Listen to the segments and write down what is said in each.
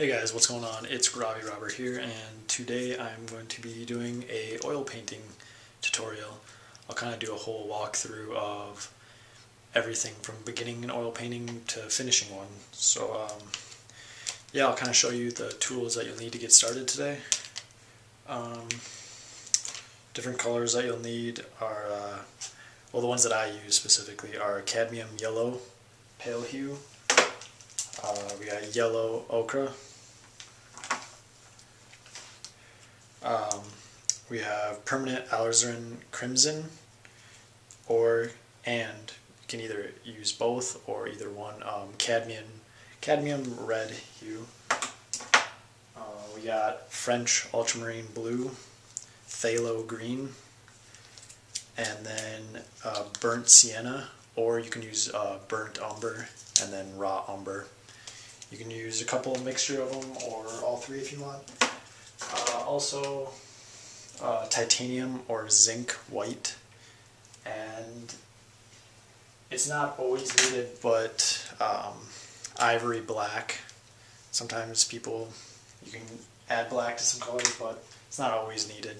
Hey guys, what's going on? It's Grawvy Robber here, and today I'm going to be doing a oil painting tutorial. I'll kind of do a whole walkthrough of everything from beginning an oil painting to finishing one. So yeah, I'll kind of show you the tools that you'll need to get started today. Different colors that you'll need are, well, the ones that I use specifically are cadmium yellow, pale hue. We got yellow ochre. We have permanent alizarin crimson, and you can either use both or either one. Cadmium red hue. We got French ultramarine blue, phthalo green, and then burnt sienna, or you can use burnt umber and then raw umber. You can use a couple mixture of them or all three if you want. Also titanium or zinc white, and it's not always needed, but ivory black. Sometimes you can add black to some colors, but it's not always needed.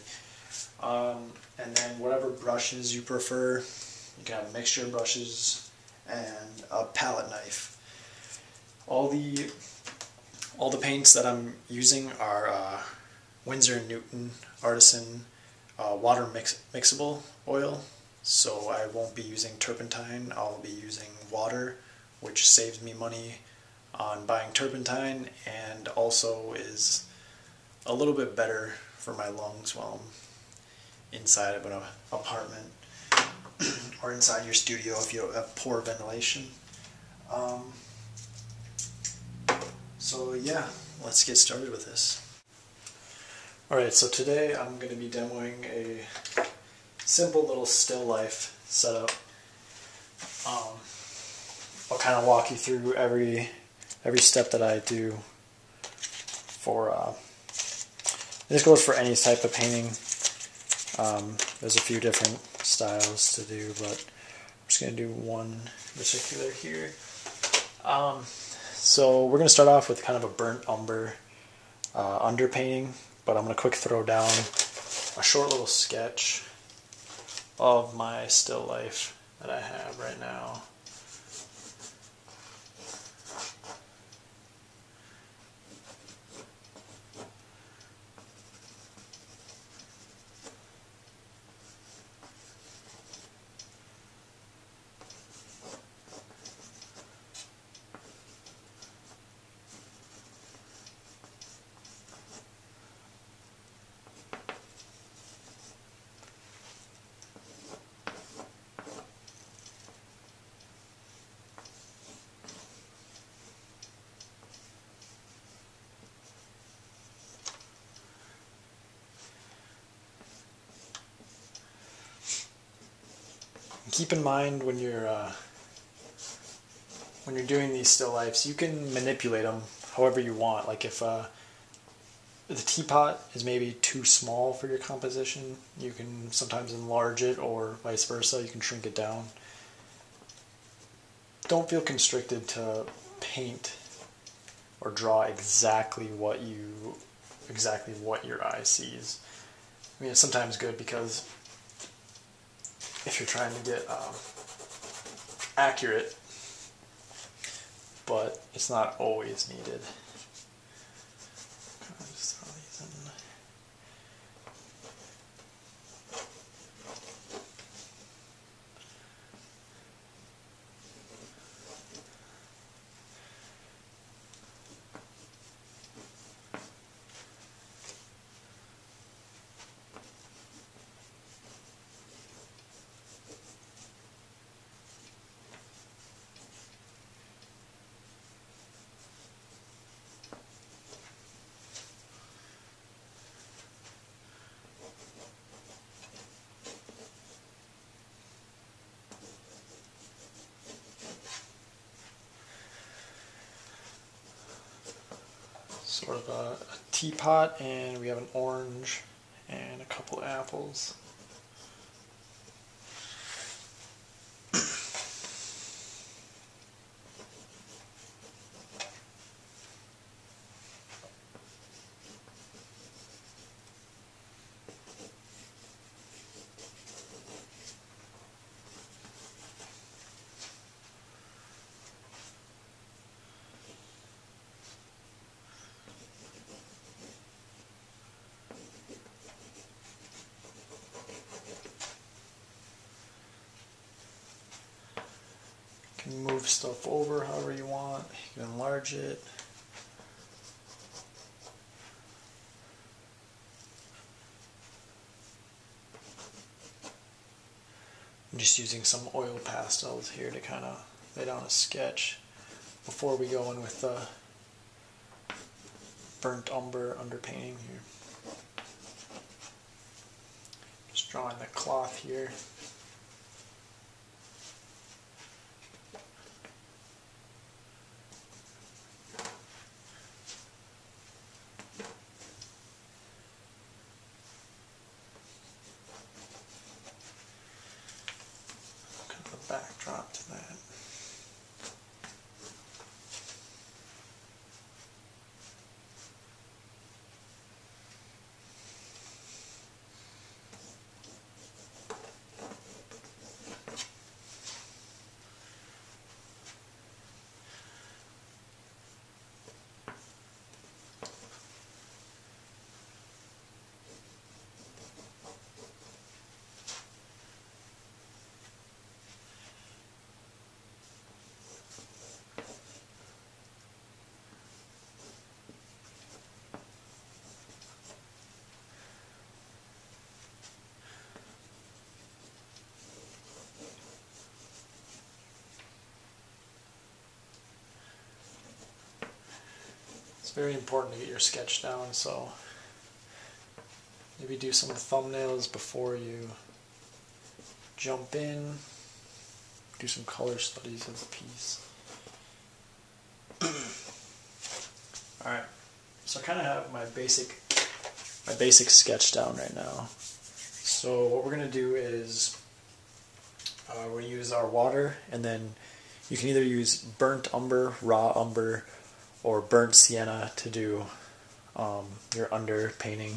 And then whatever brushes you prefer, you can have mixture brushes and a palette knife. All the paints that I'm using are Winsor Newton Artisan water mixable oil, so I won't be using turpentine. I'll be using water, which saves me money on buying turpentine and also is a little bit better for my lungs while I'm inside of an apartment or inside your studio if you have poor ventilation. So yeah, let's get started with this. Alright, so today I'm going to be demoing a simple little still life setup. I'll kind of walk you through every step that I do for, this goes for any type of painting. There's a few different styles to do, but I'm just going to do one particular here. So we're going to start off with kind of a burnt umber underpainting, but I'm going to quick throw down a short little sketch of my still life that I have right now. Keep in mind when you're doing these still lifes, you can manipulate them however you want. Like if the teapot is maybe too small for your composition, you can sometimes enlarge it, or vice versa, you can shrink it down. Don't feel constricted to paint or draw exactly what your eye sees. I mean, it's sometimes good because if you're trying to get accurate, but it's not always needed. Just throw these in. Sort of a teapot, and we have an orange and a couple apples. You can move stuff over however you want. You can enlarge it. I'm just using some oil pastels here to kind of lay down a sketch before we go in with the burnt umber underpainting here. Just drawing the cloth here. Backdrop to that. It's very important to get your sketch down, so maybe do some thumbnails before you jump in, do some color studies of the piece. Alright, so I kind of have my basic sketch down right now. So what we're going to do is we're going to use our water, and then you can either use burnt umber, raw umber, or burnt sienna to do your under painting,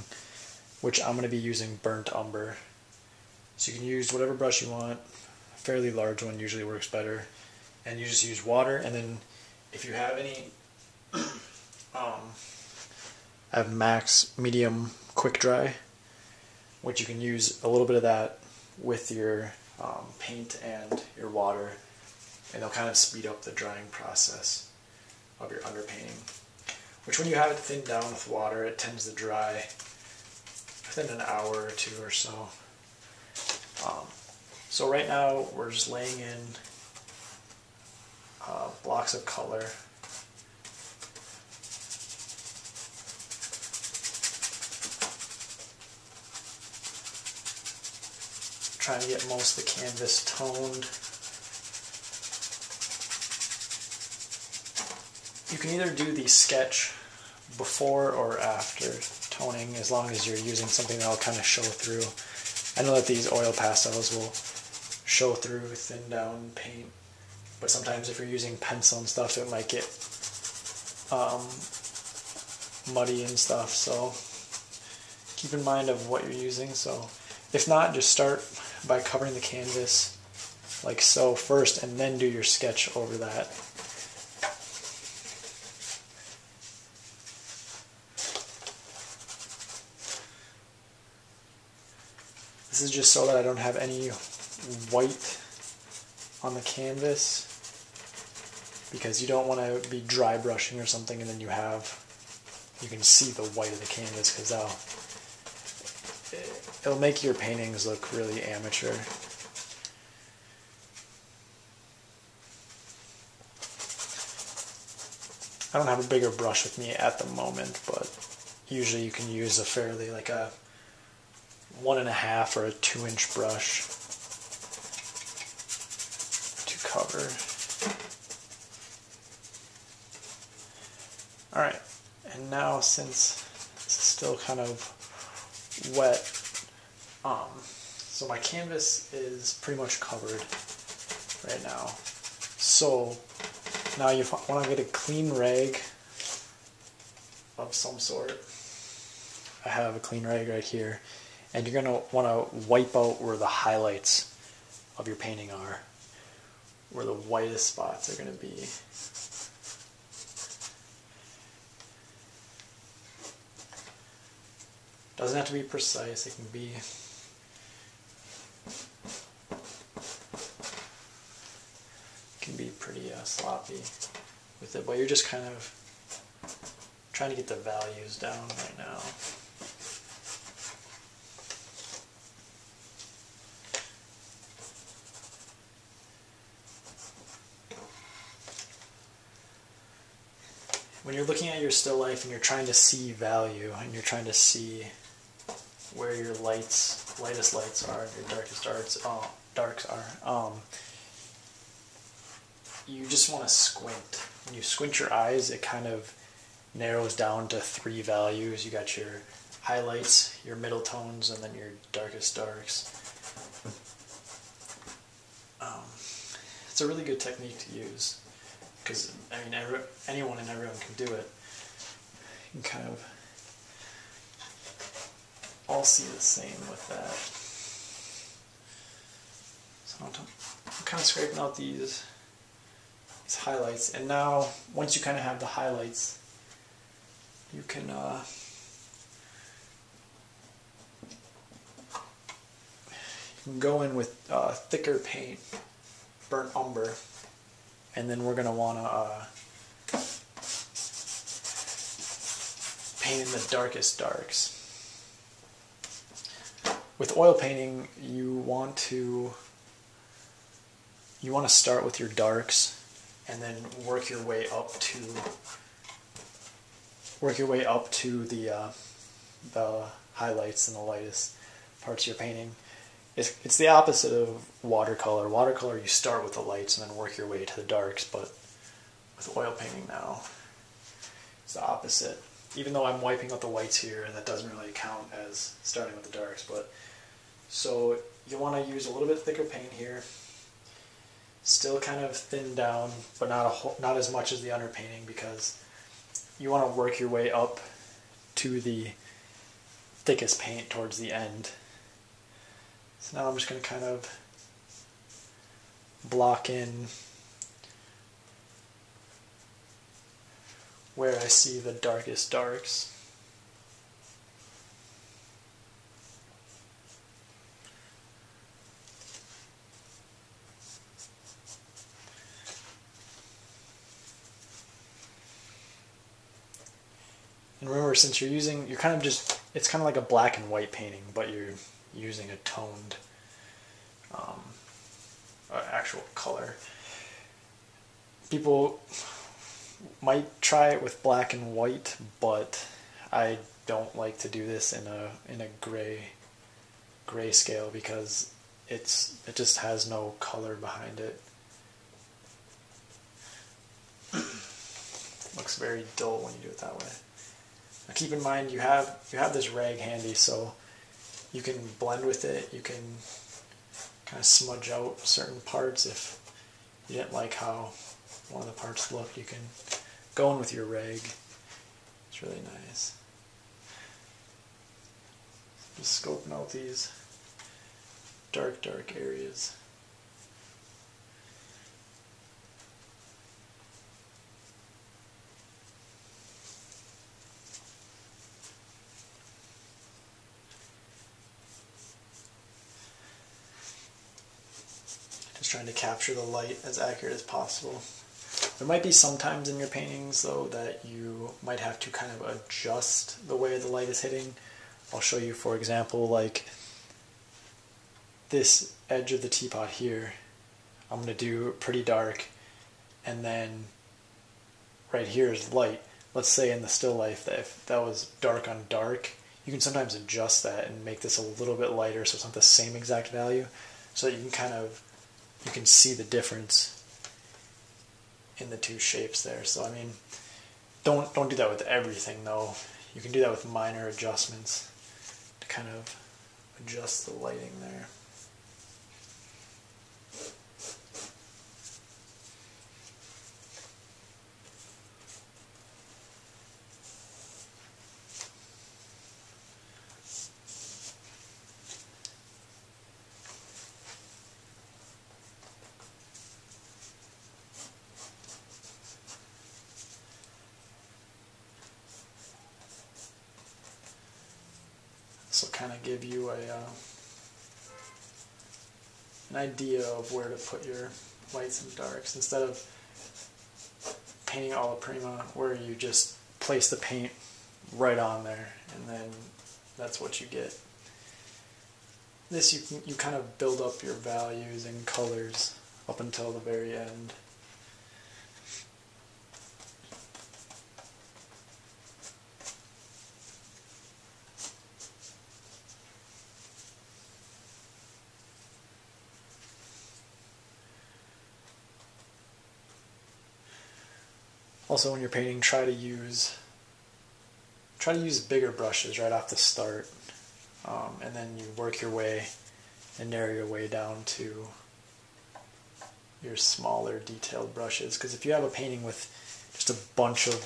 which I'm going to be using burnt umber. So you can use whatever brush you want. A fairly large one usually works better. And you just use water, and then if you have any, I have Max Medium Quick-Dry, which you can use a little bit of that with your paint and your water, and they'll kind of speed up the drying process of your underpainting, which when you have it thinned down with water, it tends to dry within an hour or two or so. So right now we're just laying in blocks of color. Trying to get most of the canvas toned. You can either do the sketch before or after toning, as long as you're using something that'll kind of show through. I know that these oil pastels will show through thin down paint, but sometimes if you're using pencil and stuff, it might get muddy and stuff, so keep in mind of what you're using. So if not, just start by covering the canvas like so first, and then do your sketch over that. This is just so that I don't have any white on the canvas, because you don't want to be dry brushing or something and then you can see the white of the canvas, because it'll make your paintings look really amateur. I don't have a bigger brush with me at the moment, but usually you can use a fairly like a 1.5 or a 2-inch brush to cover. Alright, and now since this is still kind of wet, so my canvas is pretty much covered right now. So now you want to get a clean rag of some sort. I have a clean rag right here. And you're going to want to wipe out where the highlights of your painting are, where the whitest spots are going to be. Doesn't have to be precise, it can be pretty sloppy with it, but you're just kind of trying to get the values down right now. When you're looking at your still life and you're trying to see value and you're trying to see where your lightest lights are and your darkest darks are, you just want to squint. When you squint your eyes, it kind of narrows down to three values. You got your highlights, your middle tones, and then your darkest darks. It's a really good technique to use, because I mean, anyone and everyone can do it. You can kind of all see the same with that. So I'm kind of scraping out these highlights, and now once you kind of have the highlights, you can go in with thicker paint, burnt umber, and then we're gonna wanna paint in the darkest darks. With oil painting, you want to start with your darks and then work your way up to the highlights and the lightest parts of your painting. It's the opposite of watercolor. Watercolor, you start with the lights and then work your way to the darks, but with oil painting now, it's the opposite. Even though I'm wiping out the whites here, and that doesn't really count as starting with the darks, but so you want to use a little bit thicker paint here, still kind of thin down, but not as much as the underpainting, because you want to work your way up to the thickest paint towards the end. So now I'm just going to kind of block in where I see the darkest darks. And remember, since it's kind of like a black and white painting, but you're using a toned, actual color. People might try it with black and white, but I don't like to do this in a gray scale, because it just has no color behind it. Looks very dull when you do it that way. Now keep in mind you have this rag handy, so you can blend with it. You can kind of smudge out certain parts if you didn't like how one of the parts look. You can go in with your rag. It's really nice. Just scoping out these dark areas. Just trying to capture the light as accurate as possible. There might be sometimes in your paintings, though, that you might have to kind of adjust the way the light is hitting. I'll show you, for example, like this edge of the teapot here. I'm going to do pretty dark, and then right here is light. Let's say in the still life that if that was dark on dark, you can sometimes adjust that and make this a little bit lighter so it's not the same exact value, so that you can you can see the difference in the two shapes there. So I mean, don't do that with everything, though. You can do that with minor adjustments to kind of adjust the lighting there. Will kind of give you an idea of where to put your lights and darks, instead of painting alla prima, where you just place the paint right on there and then that's what you get. This you kind of build up your values and colors up until the very end. Also, when you're painting, try to use bigger brushes right off the start, and then you work your way and narrow your way down to your smaller detailed brushes. Because if you have a painting with just a bunch of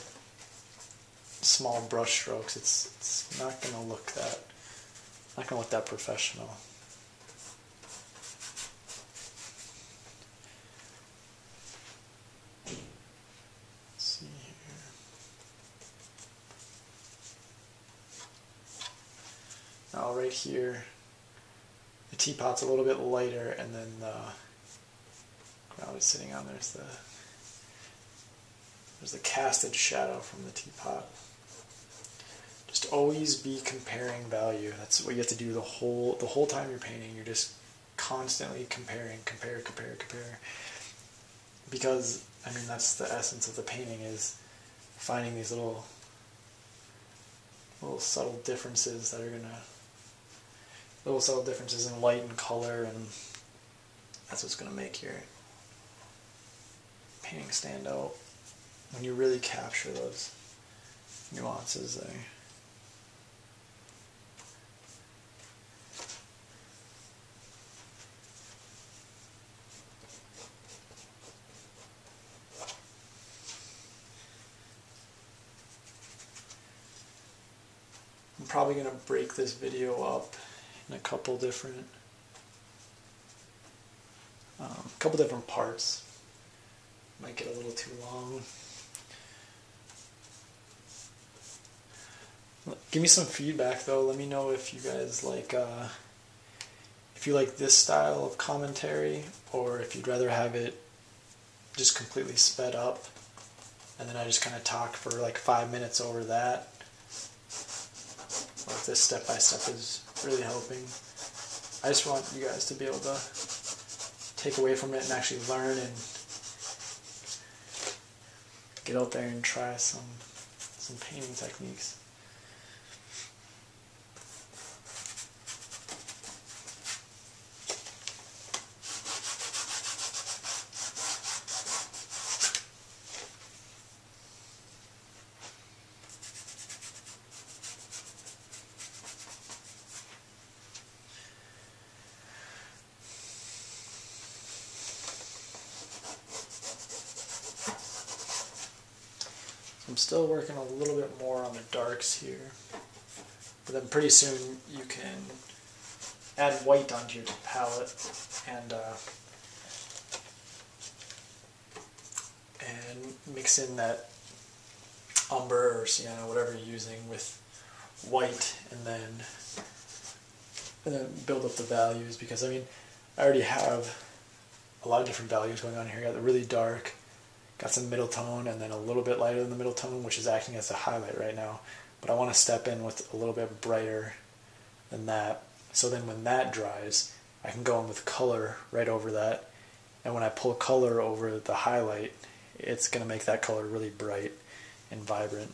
small brush strokes, it's not gonna look that professional. Right here, the teapot's a little bit lighter, and then the ground is sitting on. There's the casted shadow from the teapot. Just always be comparing value. That's what you have to do the whole time you're painting. You're just constantly comparing, compare, because I mean that's the essence of the painting, is finding these little subtle differences that are gonna. Little subtle differences in light and color, and that's what's going to make your painting stand out when you really capture those nuances there. I'm probably going to break this video up in a couple different parts. Might get a little too long. Give me some feedback though. Let me know if you guys like, if you like this style of commentary, or if you'd rather have it just completely sped up, and then I just kind of talk for like 5 minutes over that. Or if this step by step is really helping. I just want you guys to be able to take away from it and actually learn and get out there and try some painting techniques. I'm still working a little bit more on the darks here, but then pretty soon you can add white onto your palette and mix in that umber or sienna, whatever you're using, with white, and then build up the values. Because I mean, I already have a lot of different values going on here. I got the really dark. Got some middle tone, and then a little bit lighter than the middle tone, which is acting as a highlight right now. But I want to step in with a little bit brighter than that. So then when that dries, I can go in with color right over that. And when I pull color over the highlight, it's going to make that color really bright and vibrant.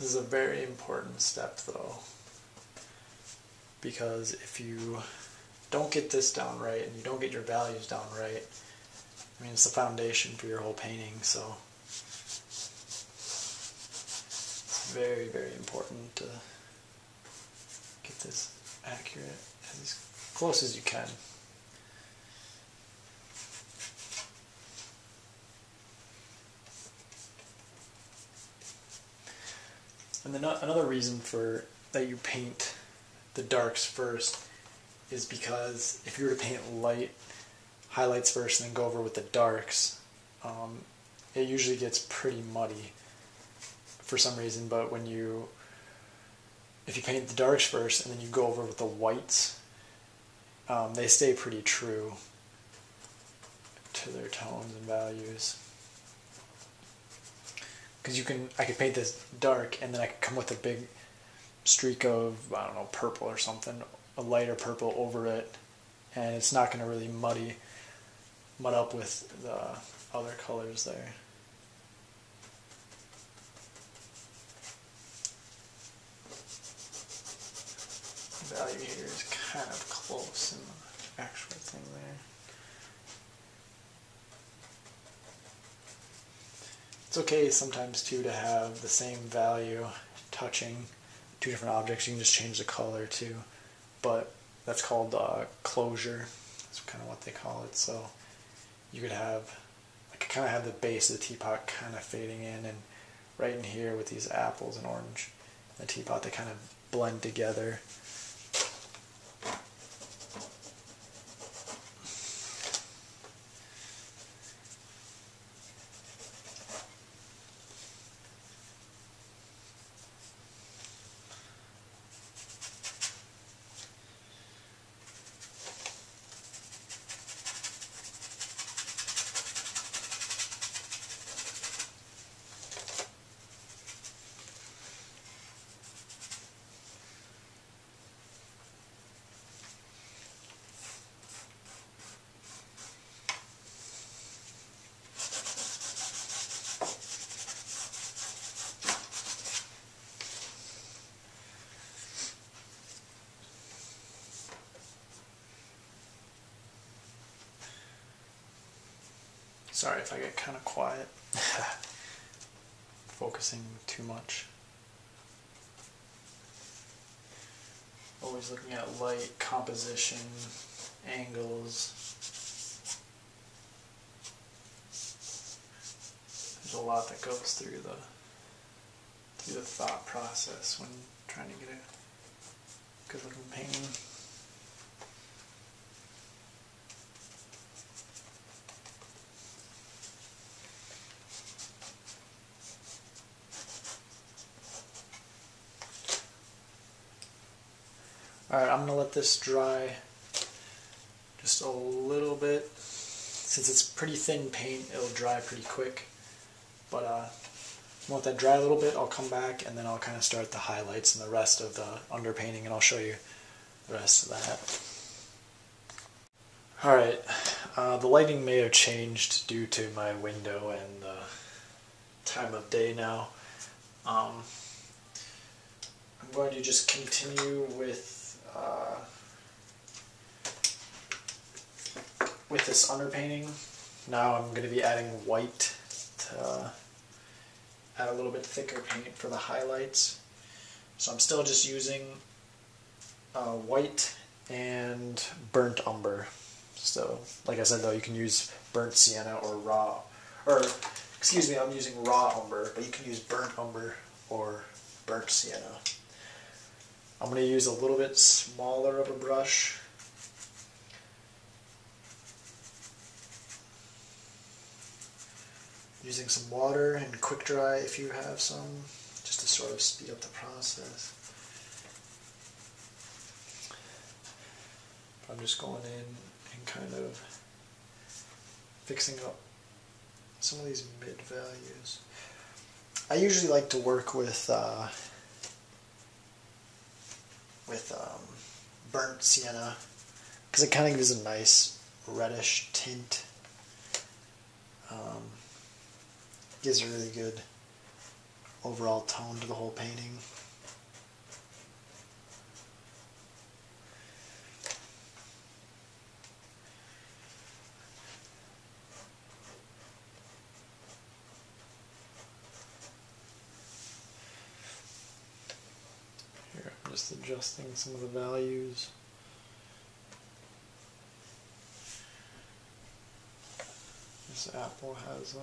This is a very important step though, because if you don't get this down right and you don't get your values down right, I mean, it's the foundation for your whole painting, so it's very, very important to get this accurate as close as you can. And then another reason for that you paint the darks first is because if you were to paint light highlights first and then go over with the darks, it usually gets pretty muddy for some reason. But when you, if you paint the darks first and then you go over with the whites, they stay pretty true to their tones and values. Because you can, I could paint this dark and then I could come with a big streak of, I don't know, purple or something, a lighter purple over it, and it's not going to really mud up with the other colors there. The value here is kind of close in the actual thing there. It's okay sometimes too to have the same value touching two different objects. You can just change the color too, but that's called closure. That's kind of what they call it. So you could have, I could kind of have the base of the teapot kind of fading in, and right in here with these apples and orange, the teapot, they kind of blend together. Sorry if I get kind of quiet, focusing too much. Always looking at light, composition, angles. There's a lot that goes through the thought process when trying to get a good looking painting. Alright, I'm going to let this dry just a little bit. Since it's pretty thin paint, it'll dry pretty quick. But I'm going to let that dry a little bit. I'll come back and then I'll kind of start the highlights and the rest of the underpainting, and I'll show you the rest of that. Alright, the lighting may have changed due to my window and the time of day now. I'm going to just continue with this underpainting. Now I'm going to be adding white to add a little bit thicker paint for the highlights. So I'm still just using white and burnt umber. So like I said though, you can use burnt sienna or raw, or excuse me, I'm using raw umber, but you can use burnt umber or burnt sienna. I'm going to use a little bit smaller of a brush. Using some water and quick dry if you have some, just to sort of speed up the process. I'm just going in and kind of fixing up some of these mid values. I usually like to work with burnt sienna because it kind of gives a nice reddish tint. Gives a really good overall tone to the whole painting. just adjusting some of the values. This apple has them.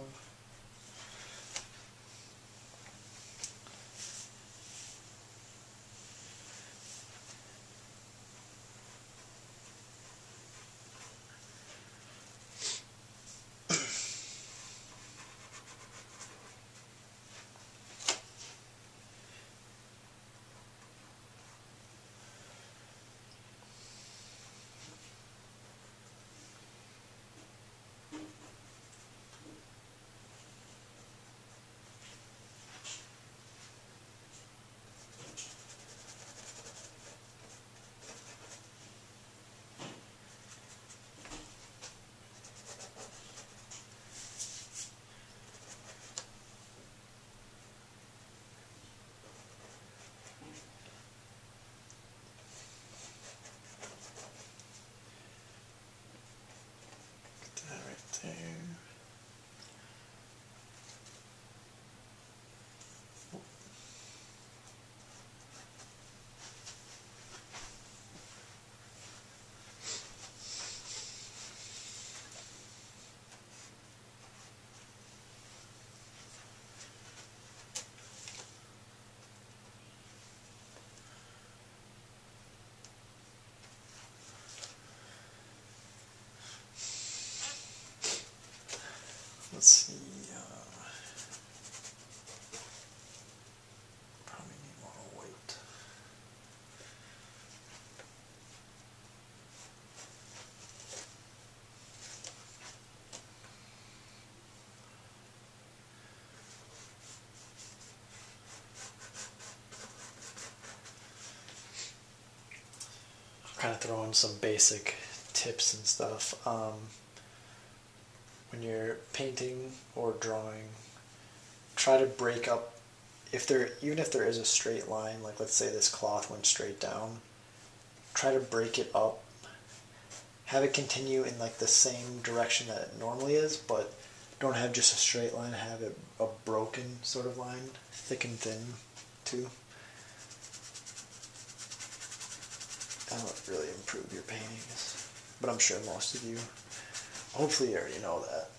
Let's see, probably want to wait. I'll kind of throw in some basic tips and stuff. When you're painting or drawing, try to break up, even if there is a straight line, like let's say this cloth went straight down, try to break it up, have it continue in like the same direction that it normally is, but don't have just a straight line, have it a broken sort of line, thick and thin too. That'll really improve your paintings, but I'm sure most of you hopefully you already know that.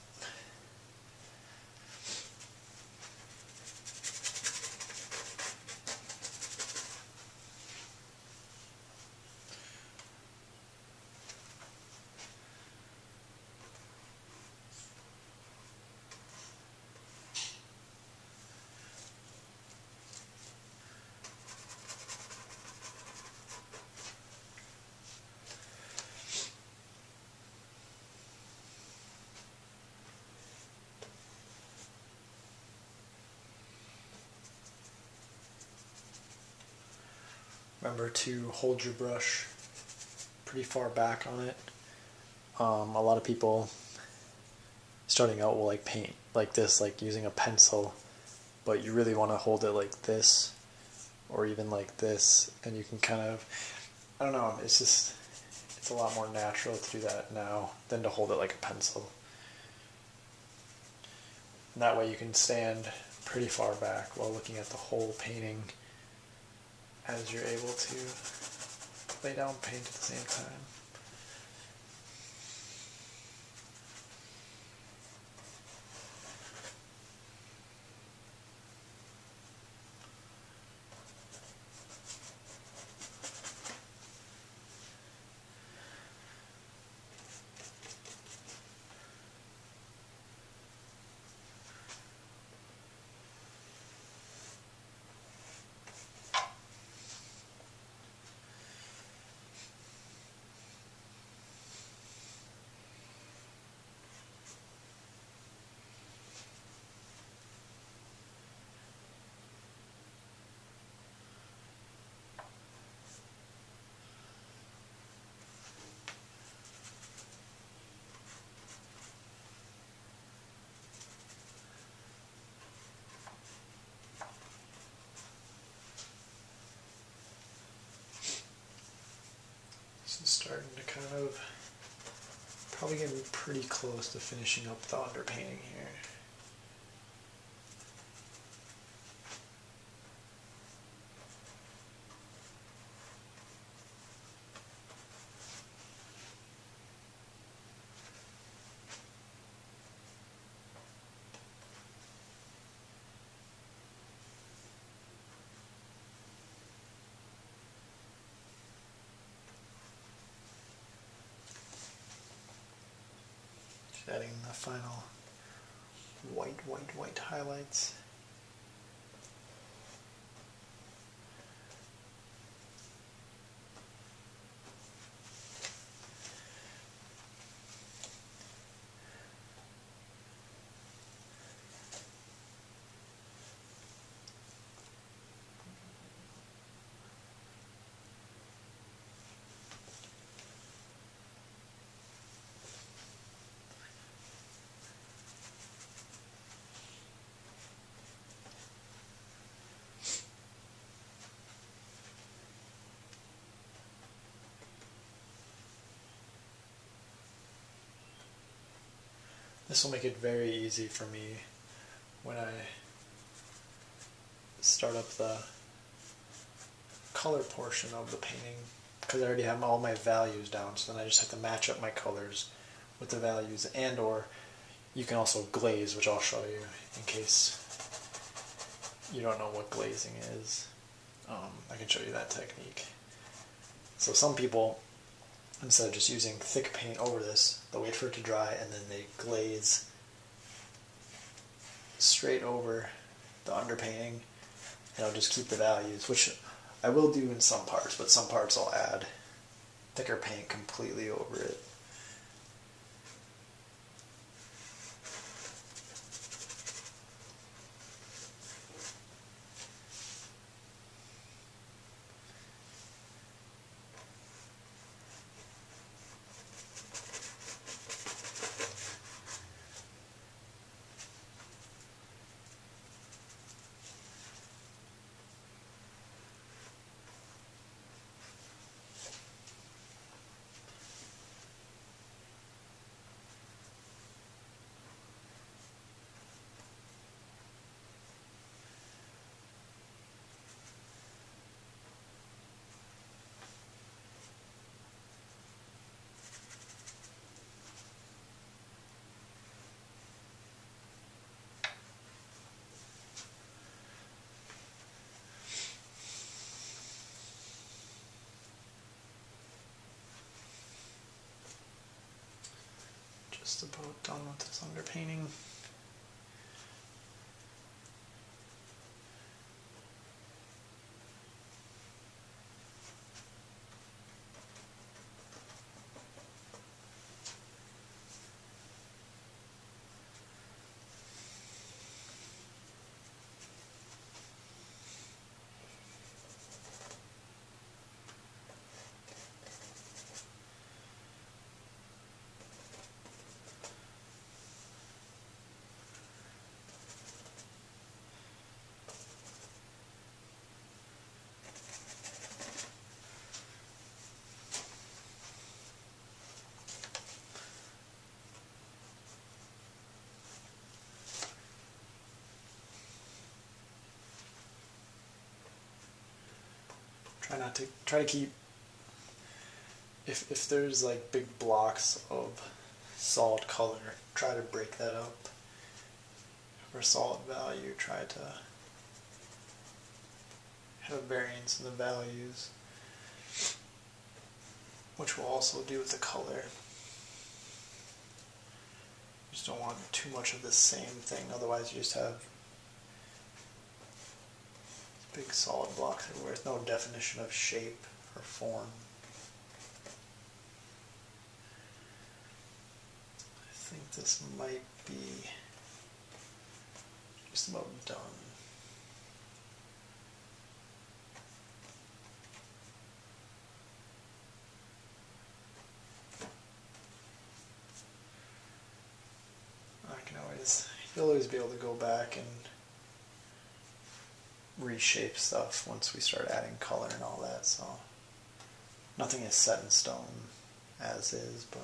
Remember to hold your brush pretty far back on it. A lot of people starting out will like paint like this, like using a pencil, but you really want to hold it like this or even like this, and you can kind of, I don't know, it's just, it's a lot more natural to do that now than to hold it like a pencil. And that way you can stand pretty far back while looking at the whole painting, as you're able to lay down paint at the same time. Starting to kind of, probably getting pretty close to finishing up the underpainting here. Just adding the final white highlights. This will make it very easy for me when I start up the color portion of the painting, because I already have all my values down, so then I just have to match up my colors with the values, and or you can also glaze, which I'll show you in case you don't know what glazing is. I can show you that technique. So some people, instead of just using thick paint over this, they'll wait for it to dry and then they glaze straight over the underpainting, and I'll just keep the values, which I will do in some parts, but some parts I'll add thicker paint completely over it. Just about done with this underpainting. Try to keep, if there's like big blocks of solid color, try to break that up. For solid value, try to have a variance in the values, which we'll also do with the color. Just don't want too much of the same thing, otherwise you just have big solid blocks everywhere. There's no definition of shape or form. I think this might be just about done. You'll always be able to go back and reshape stuff once we start adding color and all that, so nothing is set in stone as is, but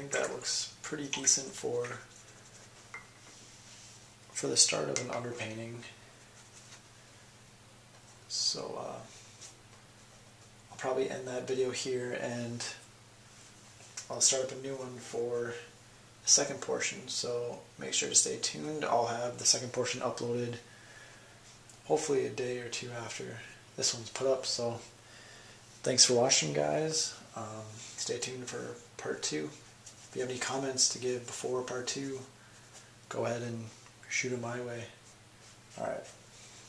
think that looks pretty decent for the start of an underpainting. So I'll probably end that video here, and I'll start up a new one for the second portion, so make sure to stay tuned. I'll have the second portion uploaded hopefully a day or two after this one's put up. So thanks for watching, guys. Stay tuned for part 2. If you have any comments to give before part 2, go ahead and shoot them my way. Alright,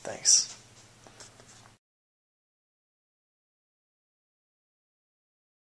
thanks.